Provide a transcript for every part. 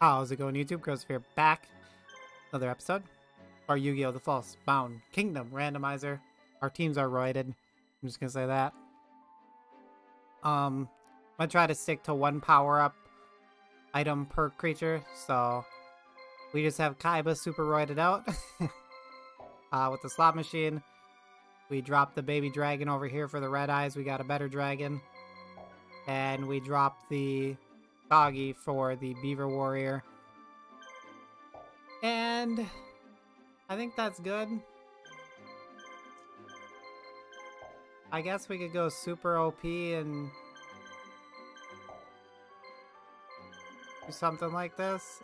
How's it going, YouTube? Girls, if you're back, another episode. Our Yu-Gi-Oh! The False Bound Kingdom Randomizer. Our teams are roided. I'm just gonna say that. I'm gonna try to stick to one power-up item per creature, so we just have Kaiba super roided out with the slot machine. We dropped the baby dragon over here for the Red Eyes. We got a better dragon, and we dropped the doggy for the beaver warrior, and I think that's good. I guess we could go super OP and do something like this.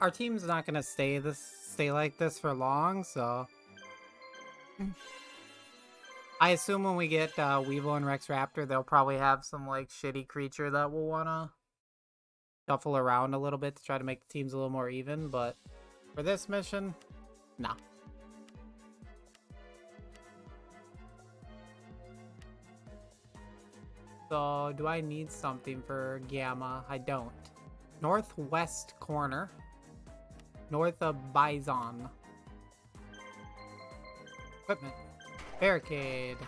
Our team's not gonna stay like this for long, so I assume when we get Weevil and Rex Raptor, they'll probably have some like shitty creature that we'll want to shuffle around a little bit to try to make the teams a little more even, but for this mission, nah. So, do I need something for Gamma? I don't. Northwest corner. North of Bison. Equipment. Barricade.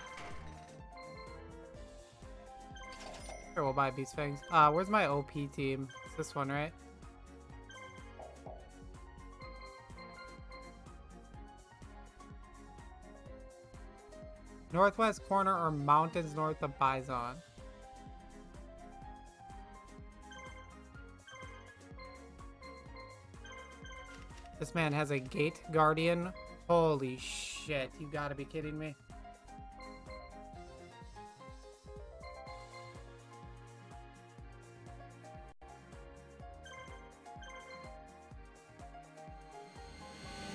Sure, we'll buy Beast Fangs. Where's my OP team? It's this one, right? Northwest corner or mountains north of Bison. This man has a Gate Guardian. Holy shit, you gotta be kidding me.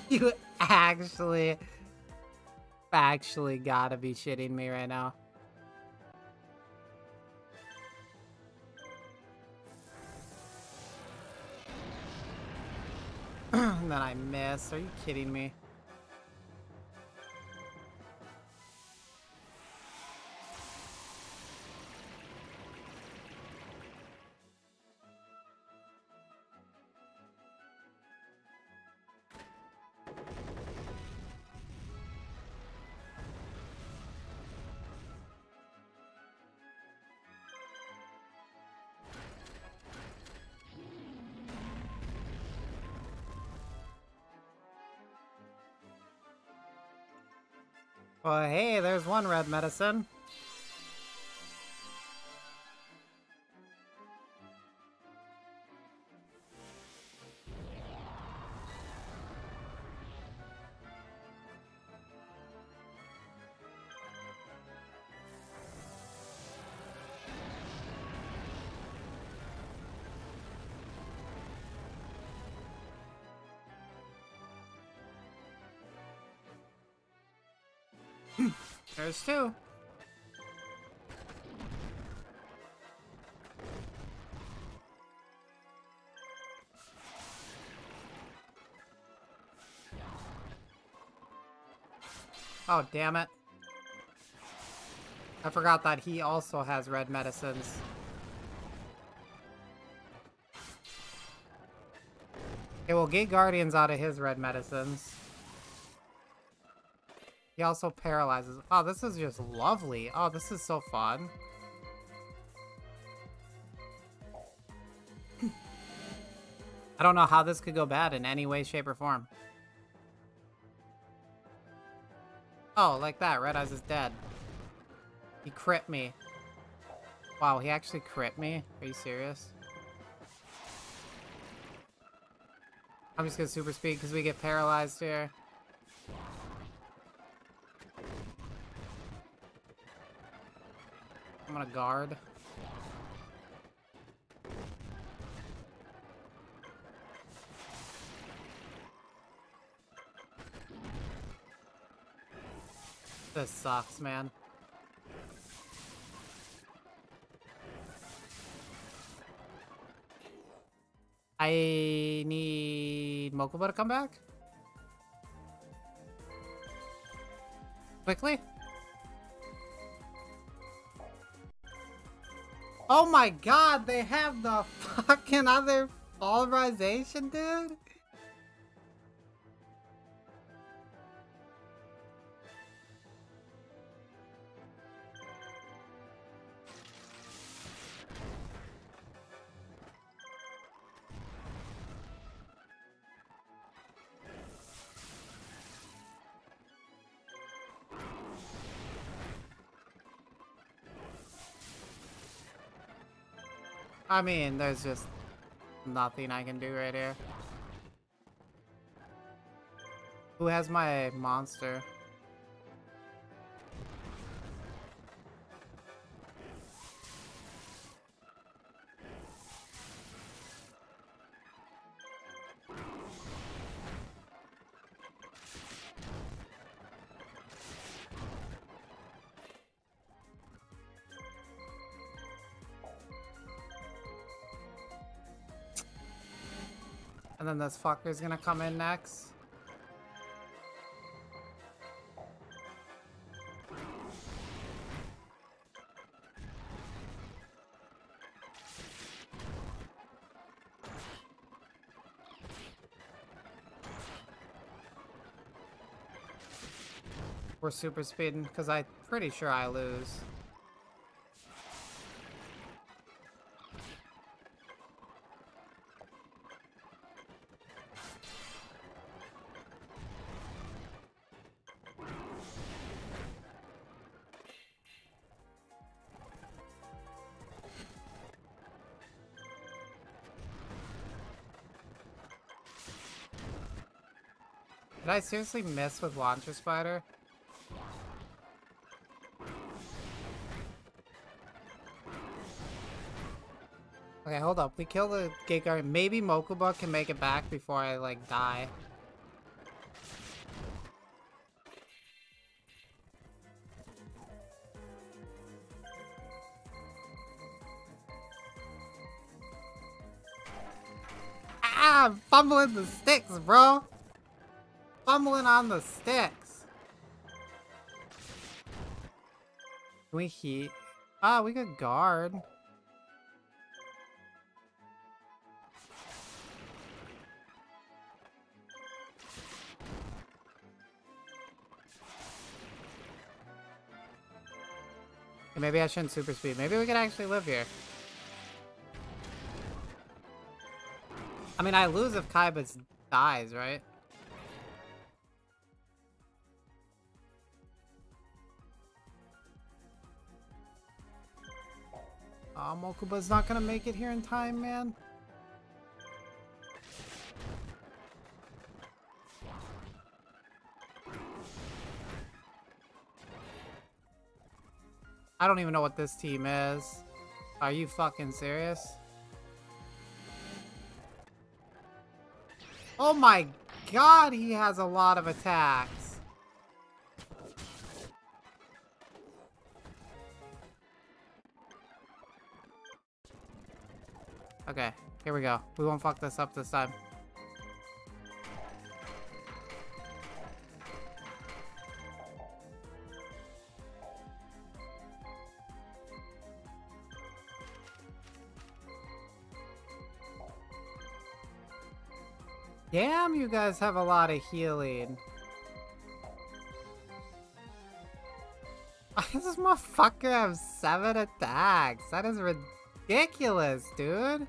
You actually gotta be shitting me right now. And then I miss. Are you kidding me? Oh, hey, there's one red medicine. There's two. Oh, damn it. I forgot that he also has red medicines. Okay, well, Gate Guardian's out of his red medicines. He also paralyzes. Oh, this is just lovely. Oh, this is so fun. I don't know how this could go bad in any way, shape, or form. Oh, like that. Red Eyes is dead. He crit me. Wow, he actually crit me? Are you serious? I'm just gonna super speed because we get paralyzed here. I'm gonna guard. This sucks, man. I need Mokuba to come back? Quickly? Oh my god, they have the fucking other polarization, dude? I mean, there's just nothing I can do right here. Who has my monster? And then this fucker's gonna come in next. We're super speeding because I'm pretty sure I lose. Did I seriously miss with Launcher Spider? Okay, hold up. We kill the Gate Guardian. Maybe Mokuba can make it back before I, like, die. Ah! I'm fumbling the sticks, bro! Fumbling on the sticks. Can we heat? Ah, we could guard. Okay, maybe I shouldn't super speed. Maybe we could actually live here. I mean, I lose if Kaiba dies, right? Oh, Mokuba's not gonna make it here in time, man. I don't even know what this team is. Are you fucking serious? Oh my god, he has a lot of attacks. Okay, here we go. We won't fuck this up this time. Damn, you guys have a lot of healing. This motherfucker has 7 attacks. That is ridiculous, dude.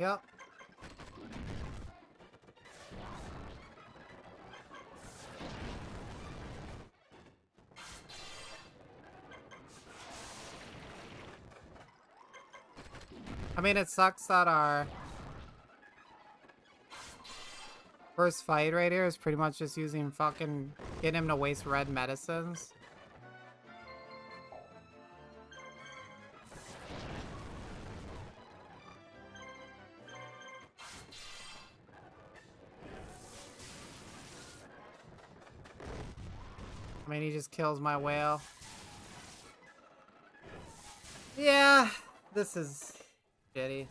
Yep. I mean, it sucks that our first fight right here is pretty much just using fucking getting him to waste red medicines. I mean, he just kills my whale. Yeah, this is shitty.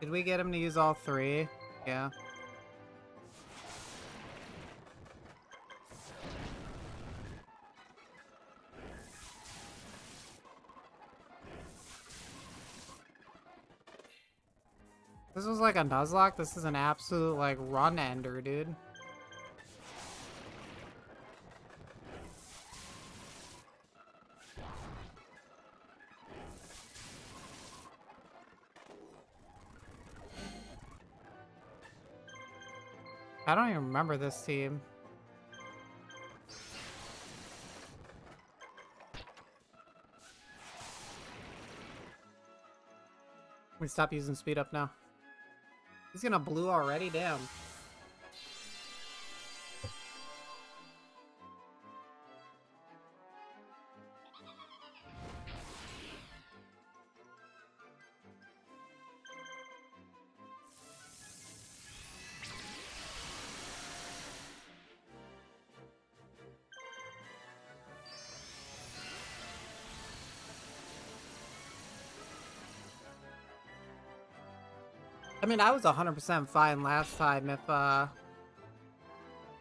Did we get him to use all three? Yeah. This was like a Nuzlocke. This is an absolute like run ender, dude. I don't even remember this team. We stop using speed up now. He's gonna blue already? Damn. I mean, I was 100% fine last time if I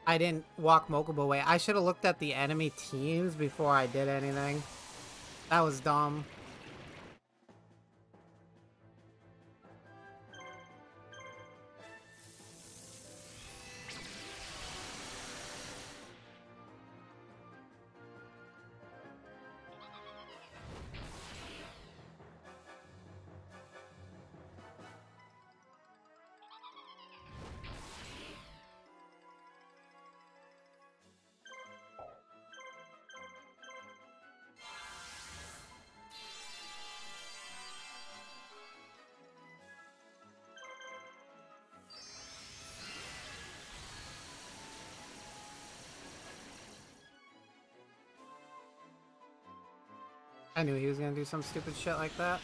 didn't walk Mokuba away. I should have looked at the enemy teams before I did anything. That was dumb. I knew he was gonna do some stupid shit like that.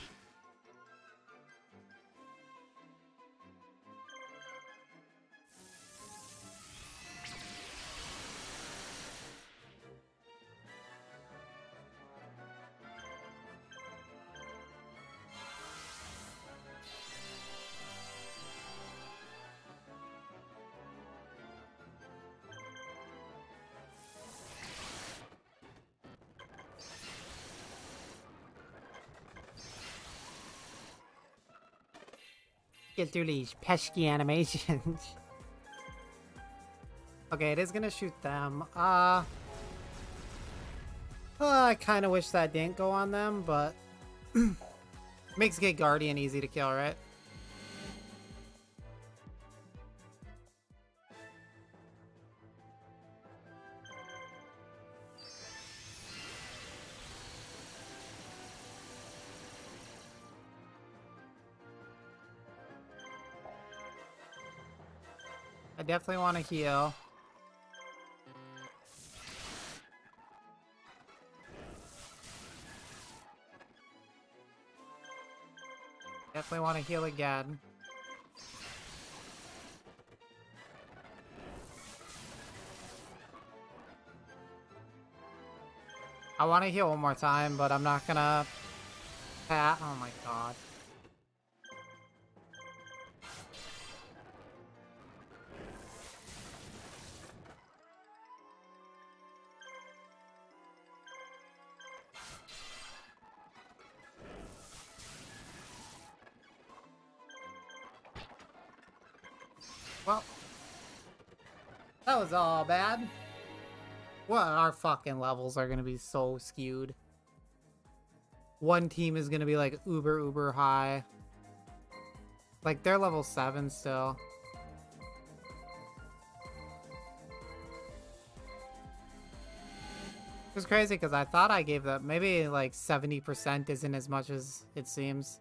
Get through these pesky animations. Okay, it is gonna shoot them. I kind of wish that didn't go on them, but makes Gate Guardian easy to kill, right? Definitely want to heal. Definitely want to heal again. I want to heal one more time, but I'm not gonna... Oh my god. That was all bad. Well, our fucking levels are gonna be so skewed. One team is gonna be like uber high. Like they're level 7 still. It was crazy because I thought I gave that maybe like 70% isn't as much as it seems.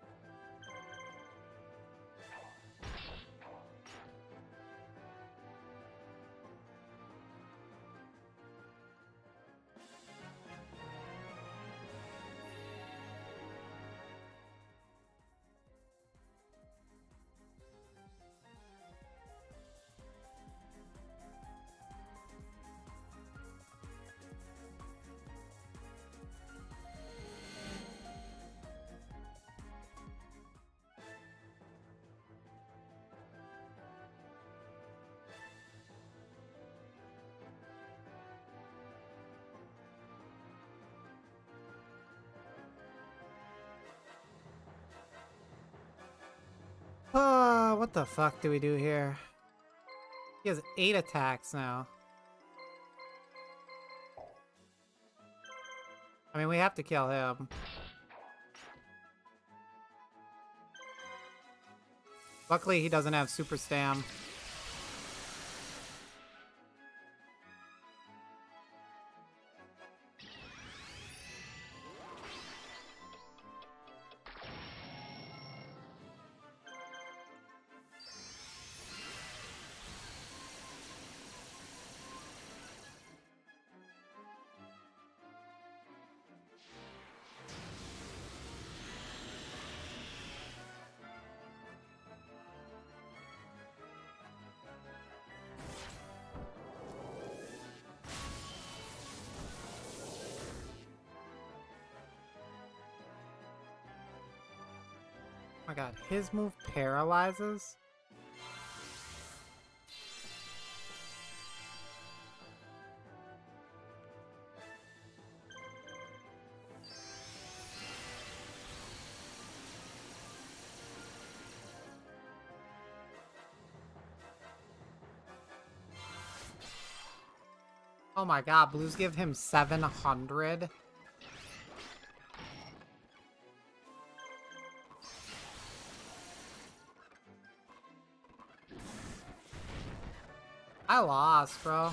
What the fuck do we do here? He has 8 attacks now. I mean, we have to kill him. Luckily, he doesn't have Super Stam. Oh my god, his move paralyzes? Oh my god, blues give him 700. I lost, bro.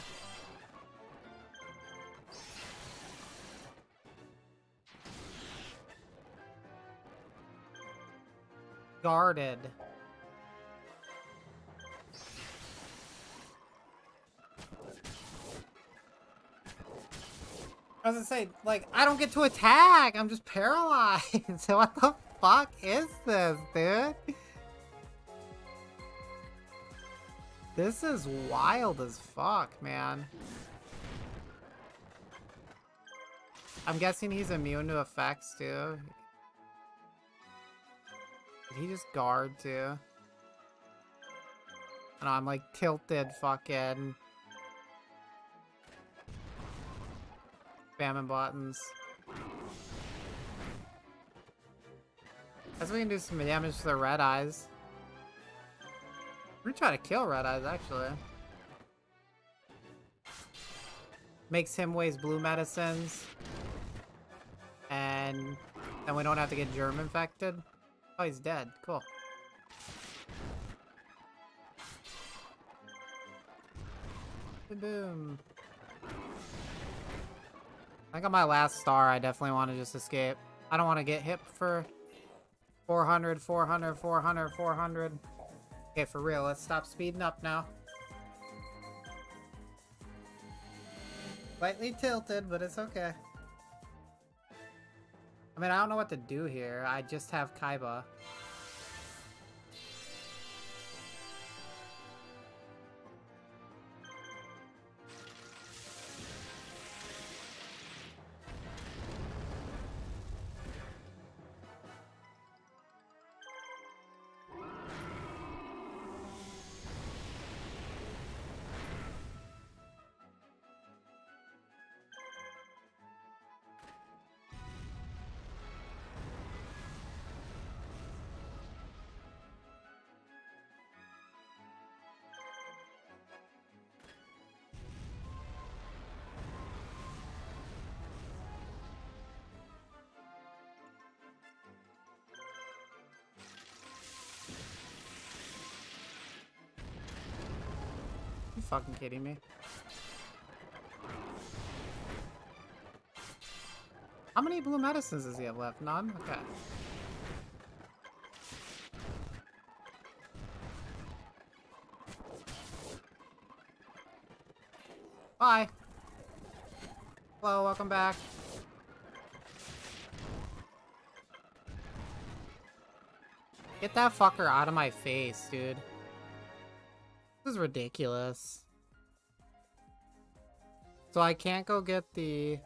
Guarded. I was gonna say, like, I don't get to attack. I'm just paralyzed. What the fuck is this, dude? This is wild as fuck, man. I'm guessing he's immune to effects, too. Did he just guard, too? And I'm like tilted fucking... spamming buttons. Guess we can do some damage to the Red Eyes. We're trying to kill Red Eyes, actually. Makes him waste blue medicines. And then we don't have to get germ infected. Oh, he's dead. Cool. Boom. I think on my last star, I definitely want to just escape. I don't want to get hit for 400, 400, 400, 400. Okay, for real, let's stop speeding up now. Slightly tilted, but it's okay. I mean, I don't know what to do here. I just have Kaiba. Fucking kidding me? How many blue medicines does he have left? None? Okay. Bye. Hello, welcome back. Get that fucker out of my face, dude. This is ridiculous. So I can't go get the...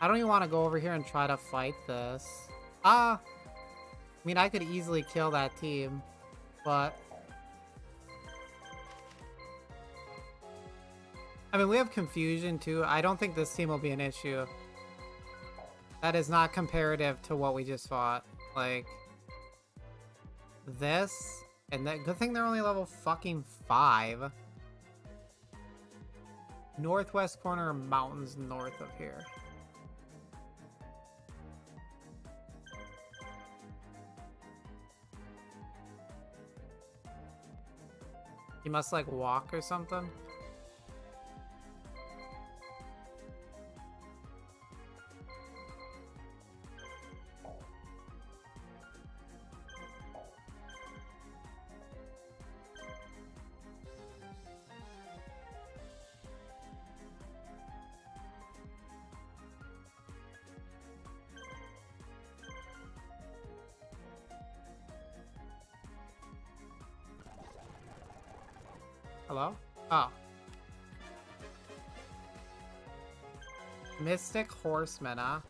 I don't even want to go over here and try to fight this. I mean, I could easily kill that team, but... I mean, we have confusion too. I don't think this team will be an issue. That is not comparative to what we just fought. Like... this, and that. Good thing they're only level fucking 5. Northwest corner of mountains north of here. You must like walk or something. Hello? Oh. Mystic Horseman, huh?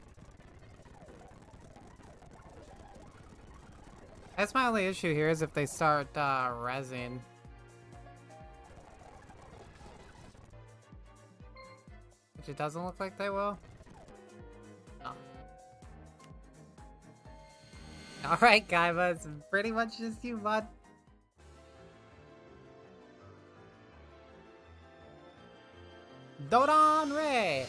That's my only issue here is if they start rezzing. Which it doesn't look like they will. Oh. Alright, Kaiba, it's pretty much just you, bud. Doran Ray!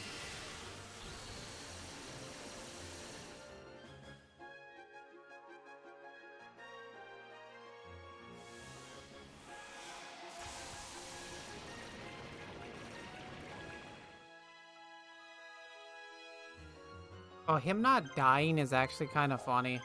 Oh, him not dying is actually kind of funny.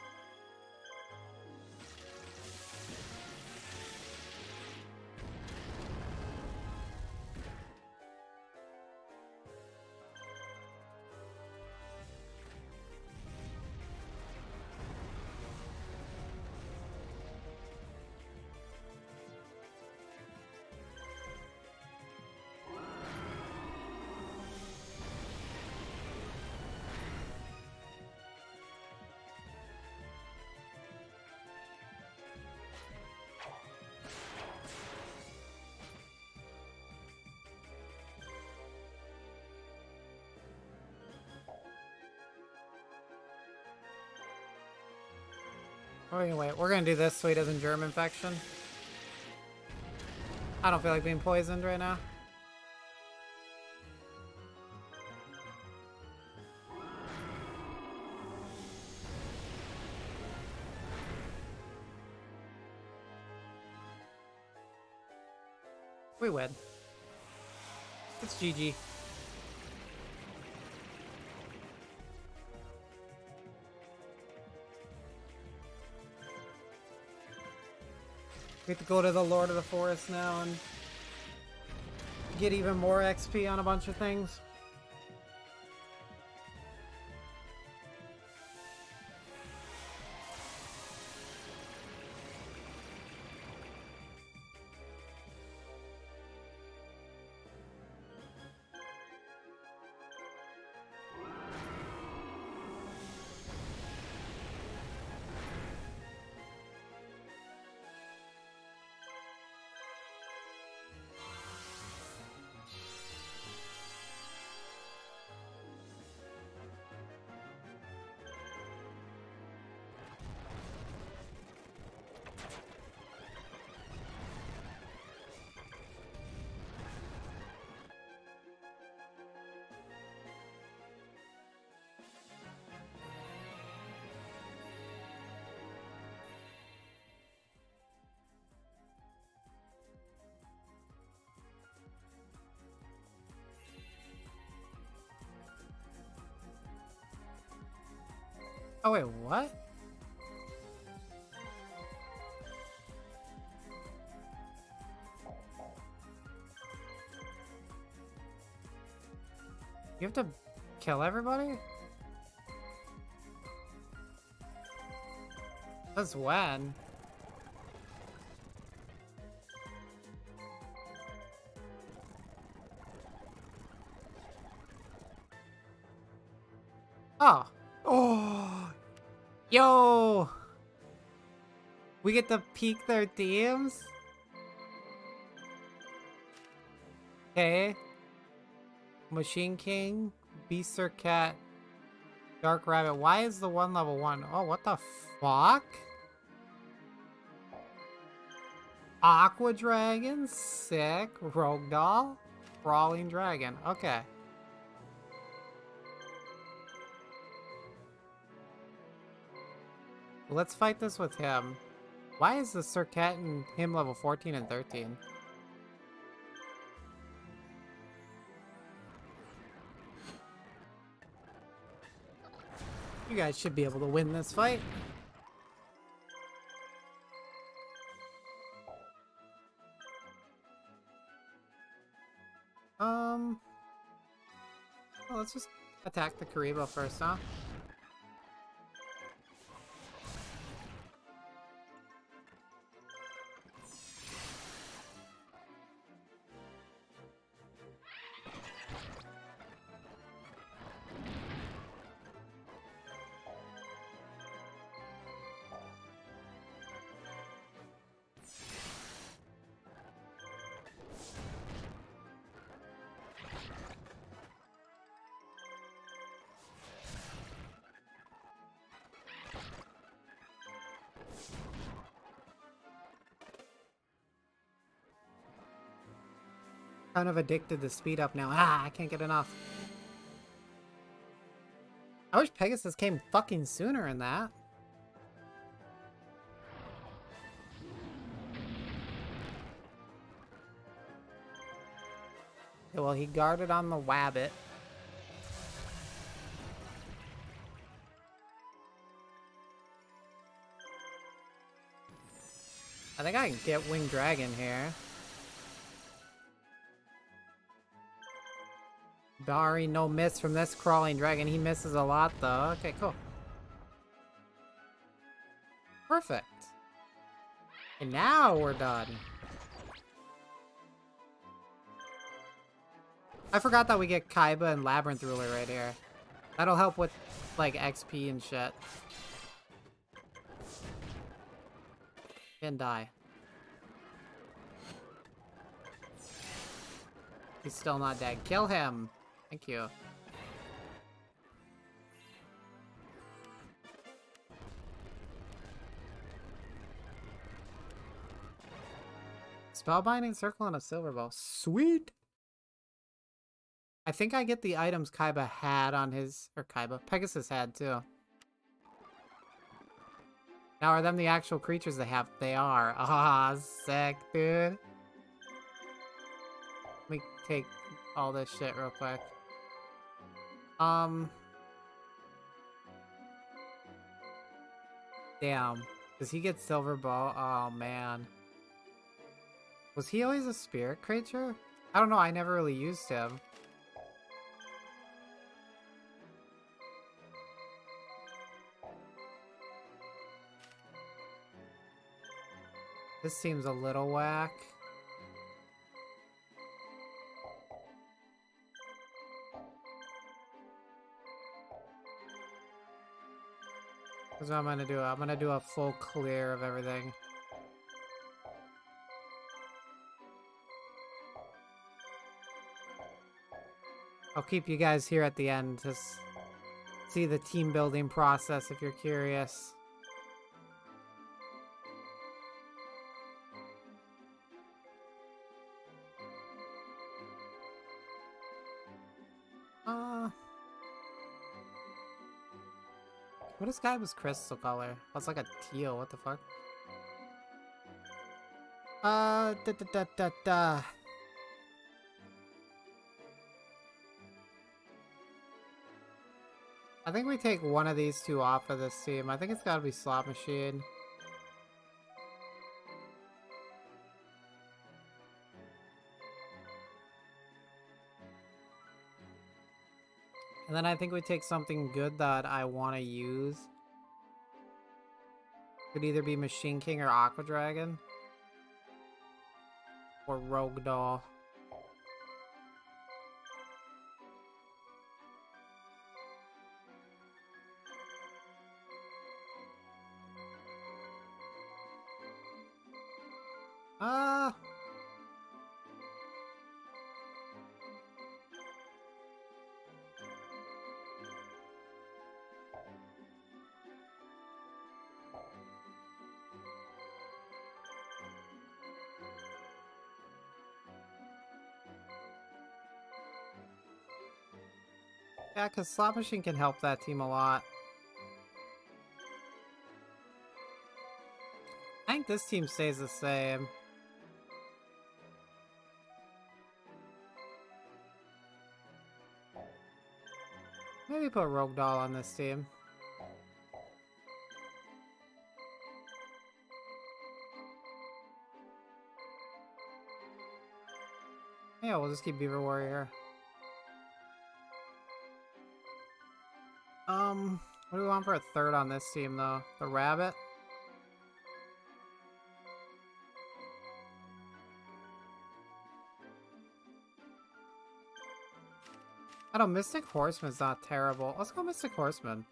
Anyway, we're gonna do this so he doesn't germ infection. I don't feel like being poisoned right now. We win. It's GG. We have to go to the Lord of the Forest now and get even more XP on a bunch of things. Oh wait, what? You have to kill everybody? That's when? Oh. Yo! We get to peek their DMs? Okay. Machine King, Beast or Cat, Dark Rabbit. Why is the one level 1? Oh, what the fuck? Aqua Dragon, sick. Rogue Doll, Crawling Dragon. Okay. Let's fight this with him. Why is the Surcat and him level 14 and 13? You guys should be able to win this fight. Well, let's just attack the Karibo first, huh? Kind of addicted to speed up now. Ah, I can't get enough. I wish Pegasus came fucking sooner in that. Okay, well, he guarded on the Wabbit. I think I can get Winged Dragon here. Dari, no miss from this Crawling Dragon. He misses a lot, though. Okay, cool. Perfect. And now we're done. I forgot that we get Kaiba and Labyrinth Ruler right here. That'll help with, like, XP and shit. And die. He's still not dead. Kill him! Thank you. Spellbinding Circle and a Silver Ball. Sweet! I think I get the items Kaiba had on his... Or Kaiba. Pegasus had, too. Now, are them the actual creatures they have? They are. Ah, sick, dude. Let me take all this shit real quick. Damn. Does he get Silver Ball? Oh, man. Was he always a spirit creature? I don't know. I never really used him. This seems a little whack. That's what I'm gonna do. I'm gonna do a full clear of everything. I'll keep you guys here at the end to see the team building process if you're curious. What is Kaiba's crystal color? That's like a teal, what the fuck? I think we take one of these two off of this team. I think it's gotta be Slot Machine. And then I think we take something good that I want to use. Could either be Machine King or Aqua Dragon. Or Rogue Doll. Yeah, because Slot Machine can help that team a lot. I think this team stays the same. Maybe put Rogue Doll on this team. Yeah, we'll just keep Beaver Warrior. What do we want for a third on this team, though? The Rabbit? I don't know, Mystic Horseman's not terrible. Let's go Mystic Horseman.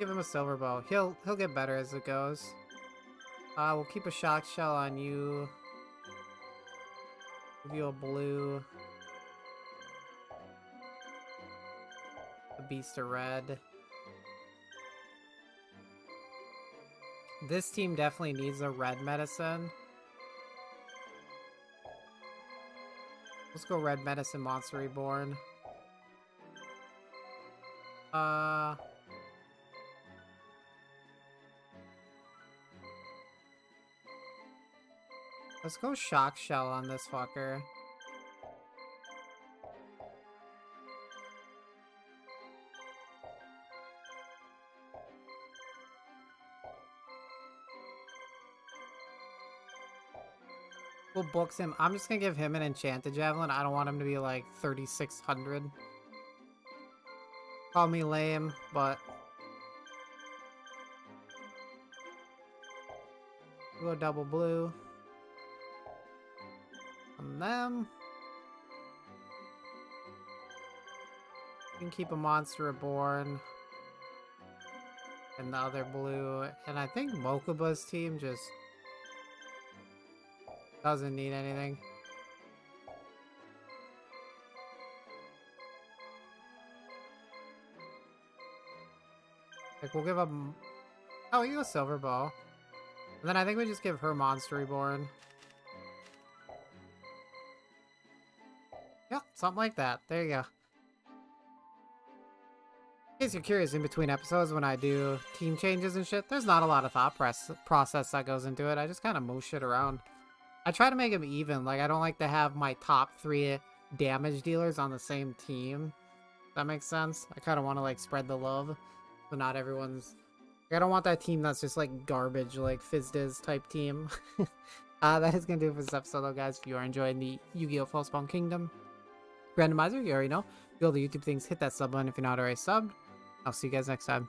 Give him a Silver Bow. He'll get better as it goes. We'll keep a Shock Shell on you. Give you a blue. A Beast a red. This team definitely needs a red medicine. Let's go Red Medicine Monster Reborn. Let's go Shock Shell on this fucker. We'll box him. I'm just gonna give him an Enchanted Javelin. I don't want him to be like 3,600. Call me lame, but we'll go double blue on them. You can keep a Monster Reborn and the other blue, and I think Mokuba's team just doesn't need anything. Like, we'll give up. Oh, you go Silver Bow. And then I think we just give her Monster Reborn. Yeah, something like that. There you go. In case you're curious, in between episodes when I do team changes and shit, there's not a lot of thought process that goes into it. I just kind of move shit around. I try to make them even. Like, I don't like to have my top 3 damage dealers on the same team. That makes sense. I kind of want to, like, spread the love. But not everyone's... Like, I don't want that team that's just, like, garbage, like, Fizz-Diz type team. That is going to do it for this episode, though, guys. If you are enjoying the Yu-Gi-Oh! False Bound Kingdom Randomizer, you already know. If you do all the YouTube things, hit that sub button if you're not already subbed. I'll see you guys next time.